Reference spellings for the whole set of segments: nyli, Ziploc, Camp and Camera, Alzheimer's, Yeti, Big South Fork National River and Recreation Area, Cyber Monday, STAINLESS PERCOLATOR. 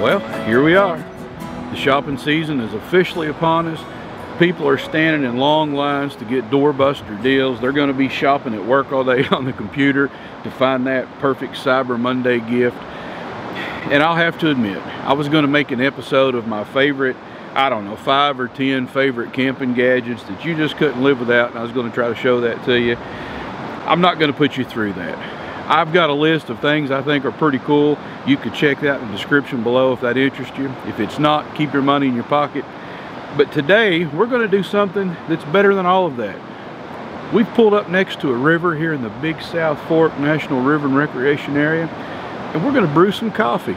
Well, here we are. The shopping season is officially upon us. People are standing in long lines to get doorbuster deals. They're going to be shopping at work all day on the computer to find that perfect Cyber Monday gift. And I'll have to admit, I was going to make an episode of my favorite, I don't know, 5 or 10 favorite camping gadgets that you just couldn't live without, and I was going to try to show that to you. I'm not going to put you through that. I've got a list of things I think are pretty cool. You could check that in the description below if that interests you. If it's not, keep your money in your pocket. But today, we're going to do something that's better than all of that. We've pulled up next to a river here in the Big South Fork National River and Recreation Area, and we're going to brew some coffee.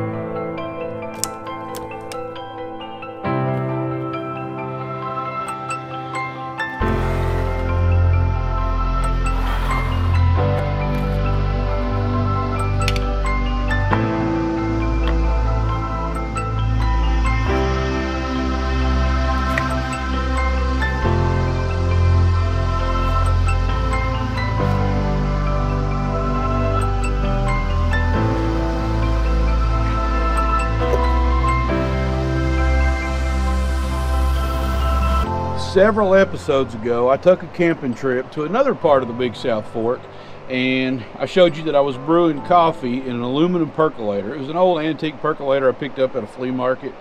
Several episodes ago, I took a camping trip to another part of the Big South Fork, and I showed you that I was brewing coffee in an aluminum percolator. It was an old antique percolator I picked up at a flea market,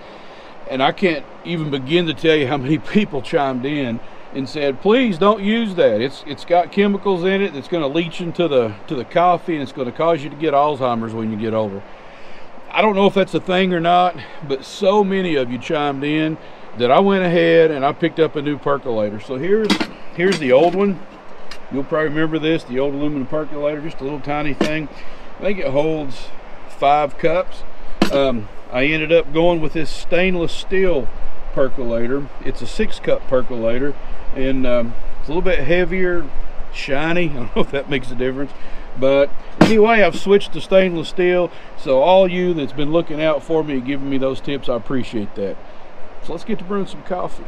and I can't even begin to tell you how many people chimed in and said, please don't use that. It's got chemicals in it that's going to leach into the coffee, and it's going to cause you to get Alzheimer's when you get older. I don't know if that's a thing or not, but so many of you chimed in that I went ahead and I picked up a new percolator. So here's the old one. You'll probably remember this, the old aluminum percolator, just a little tiny thing. I think it holds 5 cups. I ended up going with this stainless steel percolator. It's a 6-cup percolator, and it's a little bit heavier, shiny. I don't know if that makes a difference. But anyway, I've switched to stainless steel. So all you that's been looking out for me and giving me those tips, I appreciate that. So let's get to brewing some coffee.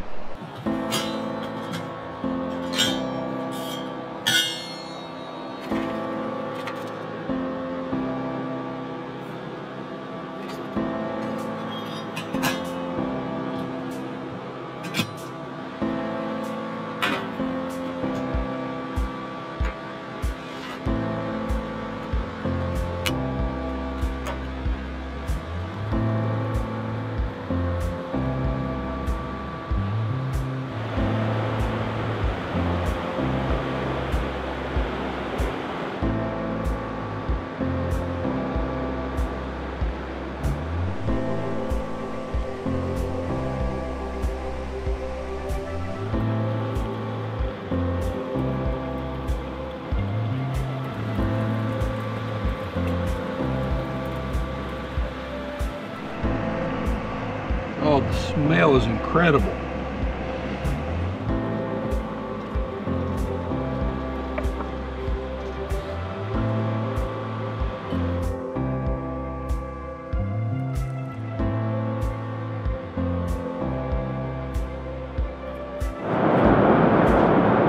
Oh, the smell is incredible.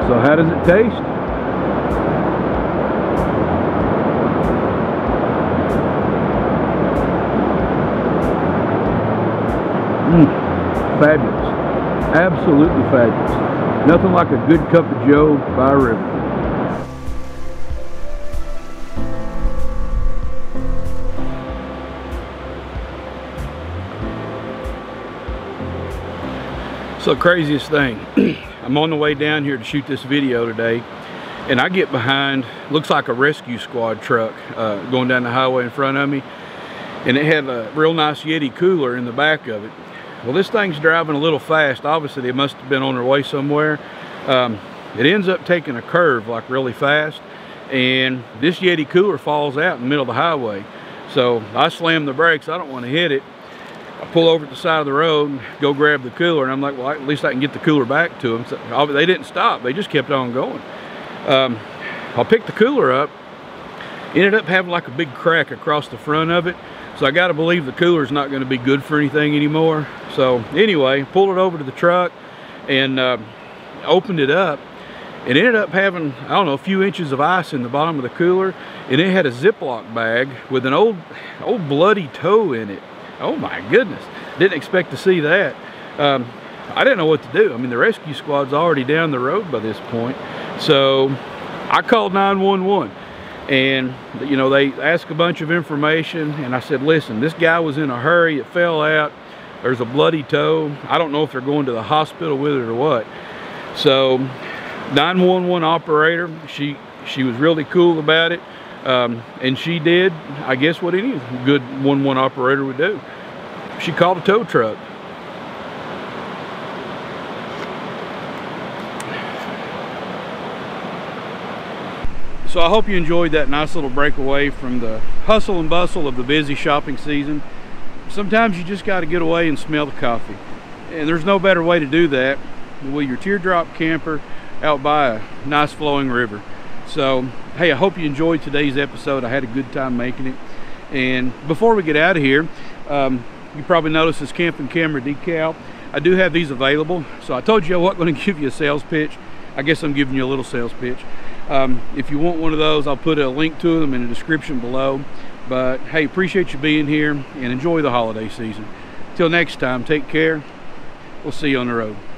So how does it taste? Fabulous, absolutely fabulous. Nothing like a good cup of joe by a river. So craziest thing, I'm on the way down here to shoot this video today, and I get behind, looks like a rescue squad truck going down the highway in front of me, and it had a real nice Yeti cooler in the back of it. Well, this thing's driving a little fast. Obviously, they must have been on their way somewhere. It ends up taking a curve like really fast, and this Yeti cooler falls out in the middle of the highway. So I slammed the brakes, I don't want to hit it. I pull over at the side of the road and go grab the cooler, and I'm like, well, at least I can get the cooler back to them. So they didn't stop, they just kept on going. I picked the cooler up, ended up having like a big crack across the front of it. So I got to believe the cooler's not going to be good for anything anymore. So anyway, pulled it over to the truck and opened it up. It ended up having, I don't know, a few inches of ice in the bottom of the cooler, and it had a Ziploc bag with an old bloody toe in it. Oh my goodness, didn't expect to see that. I didn't know what to do. I mean, the rescue squad's already down the road by this point. So I called 911, and you know, they asked a bunch of information, and I said, listen, this guy was in a hurry, it fell out, there's a bloody toe. I don't know if they're going to the hospital with it or what. So 911 operator, she was really cool about it, and she did, I guess, what any good 911 operator would do. She called a tow truck. So I hope you enjoyed that nice little breakaway from the hustle and bustle of the busy shopping season. Sometimes you just got to get away and smell the coffee, and there's no better way to do that than with your teardrop camper out by a nice flowing river. So hey, I hope you enjoyed today's episode. I had a good time making it. And before we get out of here, you probably noticed this Camp and Camera decal. I do have these available. So I told you I wasn't going to give you a sales pitch. I guess I'm giving you a little sales pitch. If you want one of those, I'll put a link to them in the description below. But hey, appreciate you being here, and enjoy the holiday season. Till next time, take care. We'll see you on the road.